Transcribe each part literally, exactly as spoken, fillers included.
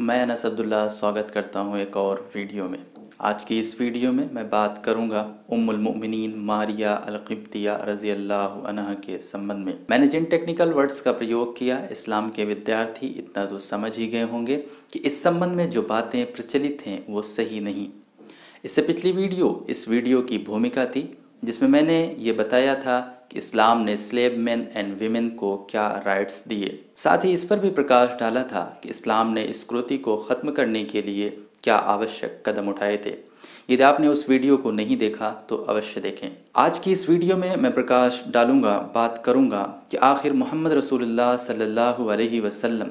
मैं अनस अब्दुल्ला स्वागत करता हूं एक और वीडियो में। आज की इस वीडियो में मैं बात करूंगा उम्म अल-मोमिनीन मारिया अल-क़िब्तिय्या रज़ी अल्लाह अन्हा के संबंध में। मैंने जिन टेक्निकल वर्ड्स का प्रयोग किया, इस्लाम के विद्यार्थी इतना तो समझ ही गए होंगे कि इस संबंध में जो बातें प्रचलित हैं वो सही नहीं। इससे पिछली वीडियो इस वीडियो की भूमिका थी, जिसमें मैंने ये बताया था कि इस्लाम ने स्लेव मेन एंड वीमेन को क्या राइट्स दिए। साथ ही इस पर भी प्रकाश डाला था कि इस्लाम ने इस कुरीति को ख़त्म करने के लिए क्या आवश्यक कदम उठाए थे। यदि आपने उस वीडियो को नहीं देखा तो अवश्य देखें। आज की इस वीडियो में मैं प्रकाश डालूंगा, बात करूंगा कि आखिर मोहम्मद रसूलुल्लाह सल्लल्लाहु अलैहि वसल्लम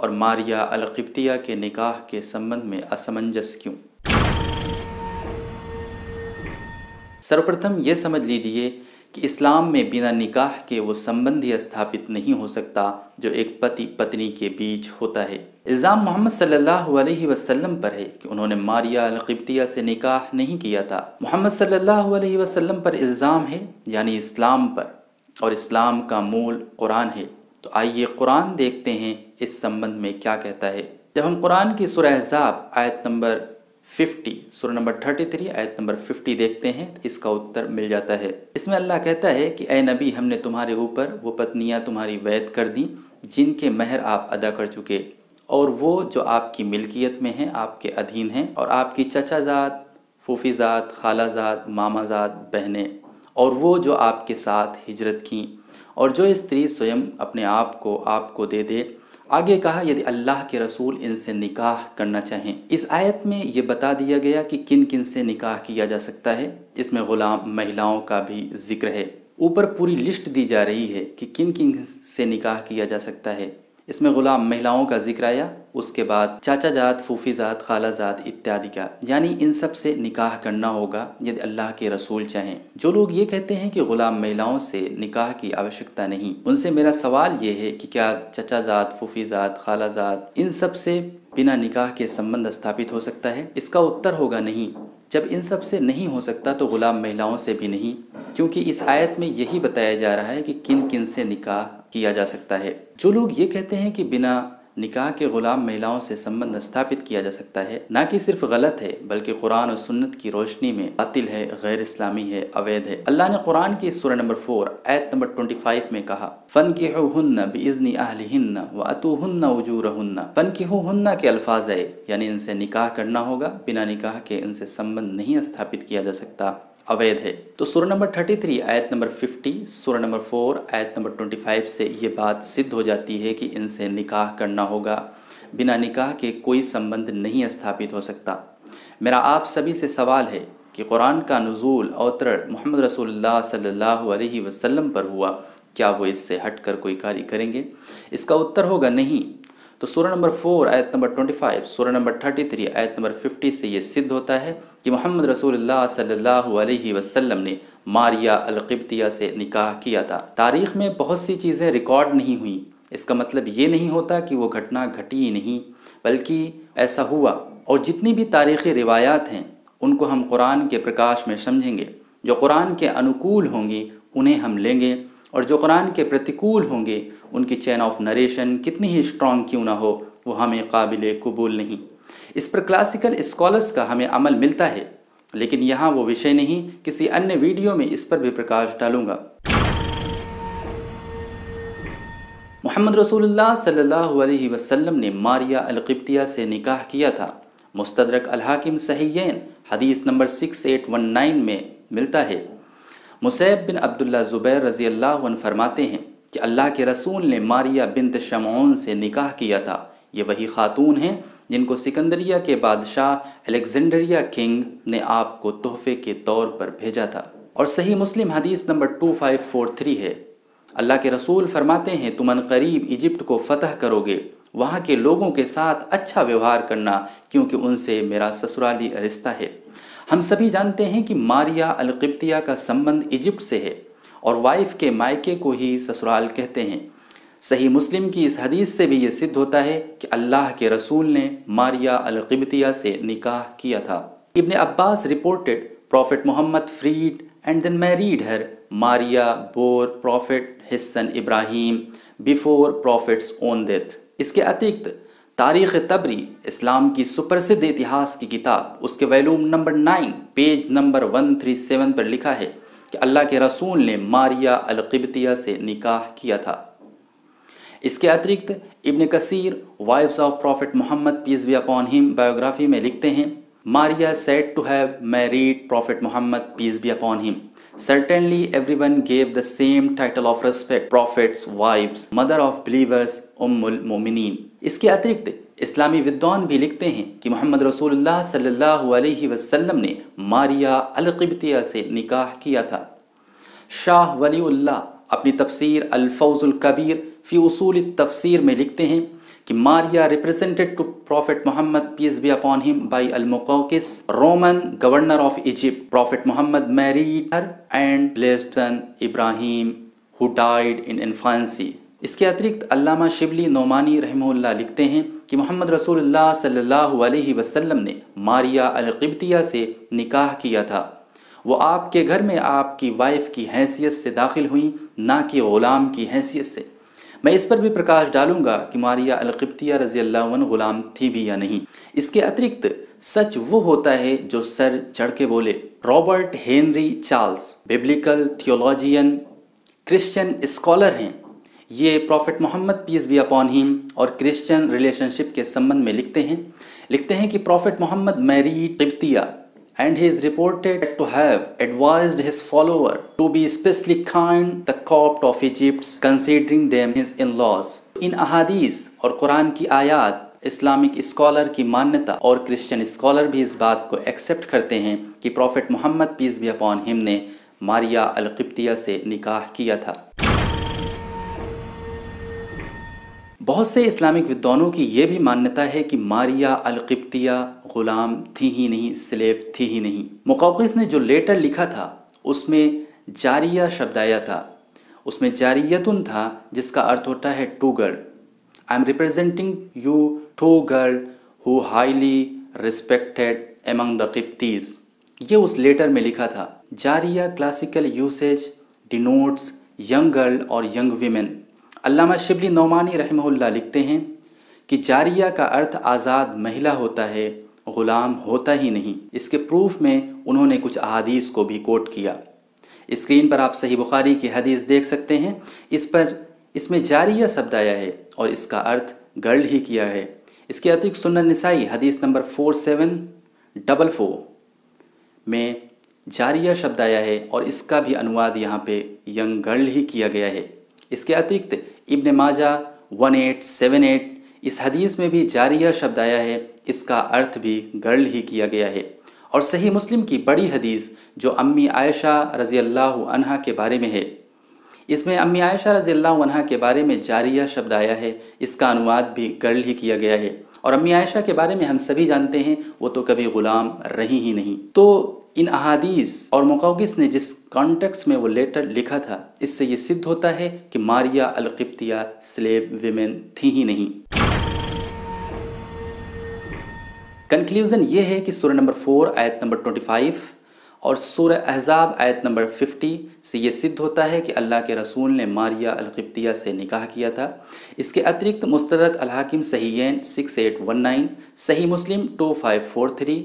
और मारिया अल-क़िब्तिय्या के निकाह के संबंध में असमंजस क्यों। सर्वप्रथम ये समझ लीजिए कि इस्लाम में बिना निकाह के वो संबंध ही स्थापित नहीं हो सकता जो एक पति पत्नी के बीच होता है। इल्ज़ाम मोहम्मद सल्लल्लाहु अलैहि वसल्लम पर है कि उन्होंने मारिया अल-क़िब्तिय्या से निकाह नहीं किया था। मोहम्मद सल्लल्लाहु अलैहि वसल्लम पर इल्ज़ाम है, यानी इस्लाम पर, और इस्लाम का मूल कुरान है। तो आइए कुरान देखते हैं इस संबंध में क्या कहता है। जब हम कुरान की सूरह अहज़ाब आयत नंबर पचास, सूरह नंबर तैंतीस आयत नंबर पचास देखते हैं तो इसका उत्तर मिल जाता है। इसमें अल्लाह कहता है कि ए नबी, हमने तुम्हारे ऊपर वो पत्नियां तुम्हारी वैध कर दी जिनके महर आप अदा कर चुके और वो जो आपकी मिल्कियत में हैं, आपके अधीन हैं, और आपकी चचाजात, फूफीजात, खालाजात, मामाजात, बहनें, और वो जो आपके साथ हिजरत की, और जो स्त्री स्वयं अपने आप को आपको दे दे। आगे कहा यदि अल्लाह के रसूल इनसे निकाह करना चाहें। इस आयत में ये बता दिया गया कि किन किन से निकाह किया जा सकता है। इसमें ग़ुलाम महिलाओं का भी जिक्र है। ऊपर पूरी लिस्ट दी जा रही है कि किन किन से निकाह किया जा सकता है। इसमें ग़ुलाम महिलाओं का जिक्र आया, उसके बाद चाचा जात, फूफी जात, खाला जात इत्यादि का, यानी इन सब से निकाह करना होगा यदि अल्लाह के रसूल चाहें। जो लोग ये कहते हैं कि ग़ुलाम महिलाओं से निकाह की आवश्यकता नहीं, उनसे मेरा सवाल ये है कि क्या चाचा जात, फूफी जात, खाला जात इन सब से बिना निकाह के संबंध स्थापित हो सकता है? इसका उत्तर होगा नहीं। जब इन सब से नहीं हो सकता तो ग़ुलाम महिलाओं से भी नहीं, क्योंकि इस आयत में यही बताया जा रहा है कि किन किन से निकाह किया जा सकता है। जो लोग ये कहते हैं कि बिना निकाह के ग़ुलाम महिलाओं से संबंध स्थापित किया जा सकता है, ना कि सिर्फ गलत है बल्कि कुरान और सुन्नत की रोशनी में बातिल है, गैर इस्लामी है, अवैध है। अल्लाह ने कुरान की सूरह नंबर फोर आयत नंबर पच्चीस में कहा, फनकिहुहुन्ना बिइज़्नि अहलिहिन्ना व अतूहुन्ना उजूरहुन्ना। फनकिहुहुन्ना के अल्फाज है, यानी इनसे निकाह करना होगा। बिना निकाह के इनसे संबंध नहीं स्थापित किया जा सकता, अवैध है। तो सूरह नंबर तैंतीस आयत नंबर पचास, सूरह नंबर चार आयत नंबर पच्चीस से ये बात सिद्ध हो जाती है कि इनसे निकाह करना होगा। बिना निकाह के कोई संबंध नहीं स्थापित हो सकता। मेरा आप सभी से सवाल है कि कुरान का नुज़ूल, अवतरण मोहम्मद रसूलुल्लाह सल्लल्लाहु अलैहि वसल्लम पर हुआ, क्या वो इससे हटकर कोई कार्य करेंगे? इसका उत्तर होगा नहीं। तो सूरह नंबर चार आयत नंबर पच्चीस, सूरह नंबर तैंतीस आयत नंबर पचास से ये सिद्ध होता है कि मोहम्मद रसूलुल्लाह सल्लल्लाहु अलैहि वसल्लम ने मारिया अल-क़िब्तिय्या से निकाह किया था। तारीख़ में बहुत सी चीज़ें रिकॉर्ड नहीं हुई, इसका मतलब ये नहीं होता कि वो घटना घटी ही नहीं, बल्कि ऐसा हुआ। और जितनी भी तारीख़ी रिवायात हैं उनको हम कुरान के प्रकाश में समझेंगे। जो कुरान के अनुकूल होंगी उन्हें हम लेंगे, और जो कुरान के प्रतिकूल होंगे उनकी चैन ऑफ नरेशन कितनी ही स्ट्रॉन्ग क्यों ना हो, वो हमें काबिल कबूल नहीं। इस पर क्लासिकल स्कॉलर्स का हमें अमल मिलता है, लेकिन यहाँ वो विषय नहीं। किसी अन्य वीडियो में इस पर भी प्रकाश डालूंगा। मोहम्मद रसूलुल्लाह सल्लल्लाहु अलैहि वसल्लम ने मारिया अल-क़िब्तिय्या से निकाह किया था। मुस्तदरक अल-हाकिम सहीहैन हदीस नंबर अड़सठ सौ उन्नीस में मिलता है। मुसैब बिन अब्दुल्ला ज़ुबैर रज़ी अल्लाह अन्हु फरमाते हैं कि अल्लाह के रसूल ने मारिया बिन्त शमऊन से निकाह किया था। ये वही खातून हैं जिनको सिकंदरिया के बादशाह अलेक्जेंडरिया किंग ने आपको तोहफे के तौर पर भेजा था। और सही मुस्लिम हदीस नंबर पच्चीस सौ तैंतालीस है, अल्लाह के रसूल फरमाते हैं तुम अनक़रीब इजिप्ट को फ़तह करोगे, वहाँ के लोगों के साथ अच्छा व्यवहार करना, क्योंकि उनसे मेरा ससुराली रिश्ता है। हम सभी जानते हैं कि मारिया अल-क़िब्तिय्या का संबंध इजिप्ट से है, और वाइफ के मायके को ही ससुराल कहते हैं। सही मुस्लिम की इस हदीस से भी ये सिद्ध होता है कि अल्लाह के रसूल ने मारिया अल-क़िब्तिय्या से निकाह किया था। Ibn Abbas reported Prophet Mohammed freed and then married her Maria bore Prophet his son Ibrahim before Prophet's own death. इसके अतिरिक्त तारीख़ तबरी इस्लाम की सुप्रसिद्ध इतिहास की किताब उसके volume number nine page number one three seven पर लिखा है कि अल्लाह के रसूल ने मारिया अल-क़िब्तिया से निकाह किया था। इसके अतिरिक्त Ibn Kathir wives of Prophet Mohammed peace be upon him biography में लिखते हैं Maria said to have married Prophet Mohammed peace be upon him. Certainly everyone gave the same title of respect Prophet's wives mother of believers उम्म अल-मोमिनीन। इसके अतिरिक्त इस्लामी विद्वान भी लिखते हैं कि मोहम्मद रसूलुल्लाह सल्लल्लाहु अलैहि वसल्लम ने मारिया अल-क़िब्तिया से निकाह किया था। शाह वलीउल्लाह अपनी तफसीर अल-फौज़ुल कबीर फी उसूल तफसीर में लिखते हैं कि Maria represented to Prophet Mohammed peace be upon him by al Muqawqis Roman governor of Egypt. Prophet Mohammed married her and blessed son Ibrahim who died in infancy. इसके अतिरिक्त अल्लामा शिबली नोमानी रहमहुल्लाह लिखते हैं कि मोहम्मद रसूलुल्लाह सल्लल्लाहु अलैहि वसल्लम ने मारिया अल-क़िब्तिया से निकाह किया था। वो आपके घर में आपकी वाइफ की हैसियत से दाखिल हुई, ना कि ग़ुलाम की हैसियत से। मैं इस पर भी प्रकाश डालूंगा कि मारिया अल-क़िब्तिया रज़ियल्लाहु अन्हा ग़ुलाम थी भी या नहीं। इसके अतिरिक्त सच वो होता है जो सर चढ़ के बोले। Robert Henry Charles biblical theologian Christian scholar हैं। ये Prophet Mohammed peace be upon him और क्रिश्चियन रिलेशनशिप के संबंध में लिखते हैं लिखते हैं कि Prophet Mohammed married Qibtiya and he is reported to have advised his follower to be specially kind the Copt of Egypt considering them his in laws. इन अहादीस और कुरान की आयात इस्लामिक स्कॉलर की मान्यता और क्रिश्चियन स्कॉलर भी इस बात को एक्सेप्ट करते हैं कि Prophet Mohammed peace be upon him ने मारिया अल-क़िब्तिया से निकाह किया था। बहुत से इस्लामिक विद्वानों की ये भी मान्यता है कि मारिया अल-क़िब्तिया ग़ुलाम थी ही नहीं, स्लेव थी ही नहीं। मुकौकिस ने जो लेटर लिखा था उसमें जारिया शब्द आया था, उसमें जारियतुन था जिसका अर्थ होता है to girl. I am representing you to girl who highly respected among the क़िब्तीज़। ये उस लेटर में लिखा था। जारिया classical usage denotes young girl और यंग वीमेन। अल्लामा शिबली नोमानी रहमहुल्लाह लिखते हैं कि जारिया का अर्थ आज़ाद महिला होता है, ग़ुलाम होता ही नहीं। इसके प्रूफ में उन्होंने कुछ अहादीस को भी कोट किया। स्क्रीन पर आप सही बुखारी की हदीस देख सकते हैं। इस पर इसमें जारिया शब्द आया है और इसका अर्थ गर्ल ही किया है। इसके अतिरिक्त सुनन an-Nasai हदीस number four seven double four में जारिया शब्द आया है और इसका भी अनुवाद यहाँ पे यंग गर्ल ही किया गया है। इसके अतिरिक्त इब्न माजा अठारह सौ अठहत्तर इस हदीस में भी जारिया शब्द आया है, इसका अर्थ भी गर्ल ही किया गया है। और सही मुस्लिम की बड़ी हदीस जो अम्मी आयशा रज़ियल्लाहु अन्हा के बारे में है, इसमें अम्मी आयशा रज़ियल्लाहु अन्हा के बारे में जारिया शब्द आया है, इसका अनुवाद भी गर्ल ही किया गया है। और अम्मी आयशा के बारे में हम सभी जानते हैं वो तो कभी ग़ुलाम रही ही नहीं। तो इन अहादीस और मुकौकिस ने जिस कॉन्टेक्स्ट में वो लेटर लिखा था इससे ये सिद्ध होता है कि मारिया अल-क़िब्तिया स्लेव विमेन थी ही नहीं। कंक्लूजन ये है कि सूरह नंबर फोर आयत नंबर पच्चीस और सूरह अहज़ाब आयत नंबर पचास से ये सिद्ध होता है कि अल्लाह के रसूल ने मारिया अल-क़िब्तिया से निकाह किया था। इसके अतिरिक्त मुस्तदरक अल-हाकिम सहीहैन सिक्स एट वन नाइन, सही मुस्लिम टू फाइव फोर थ्री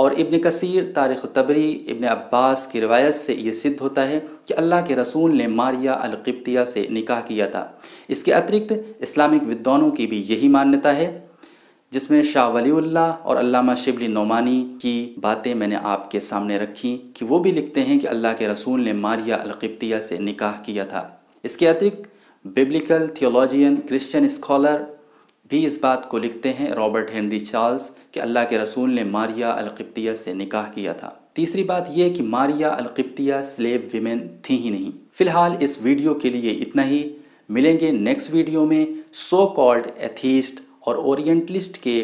और इब्न कसीर तारिख तबरी इब्न अब्बास की रिवायत से ये सिद्ध होता है कि अल्लाह के रसूल ने मारिया अल-क़िब्तिया से निकाह किया था। इसके अतिरिक्त इस्लामिक विद्वानों की भी यही मान्यता है जिसमें शाह वलीउल्लाह और अल्लामा शिबली नोमानी की बातें मैंने आपके सामने रखी कि वो भी लिखते हैं कि अल्लाह के रसूल ने मारिया अल-क़िब्तिया से निकाह किया था। इसके अतिरिक्त बिब्लिकल थियोलॉजियन क्रिश्चियन स्कॉलर भी इस बात को लिखते हैं, रॉबर्ट हेनरी चार्ल्स, कि अल्लाह के रसूल ने मारिया अल-क़िब्तिया से निकाह किया था। तीसरी बात यह कि मारिया अल-क़िब्तिया स्लेव विमेन थी ही नहीं। फिलहाल इस वीडियो के लिए इतना ही। मिलेंगे नेक्स्ट वीडियो में सो कॉल्ड एथीस्ट और ओरिएंटलिस्ट के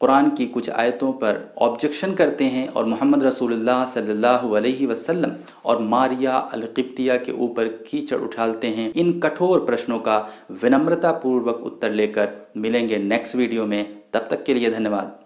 कुरान की कुछ आयतों पर ऑब्जेक्शन करते हैं और मोहम्मद रसूलुल्लाह सल्लल्लाहु अलैहि वसल्लम और मारिया अल-क़िब्तिया के ऊपर कीचड़ उछालते हैं। इन कठोर प्रश्नों का विनम्रतापूर्वक उत्तर लेकर मिलेंगे नेक्स्ट वीडियो में। तब तक के लिए धन्यवाद।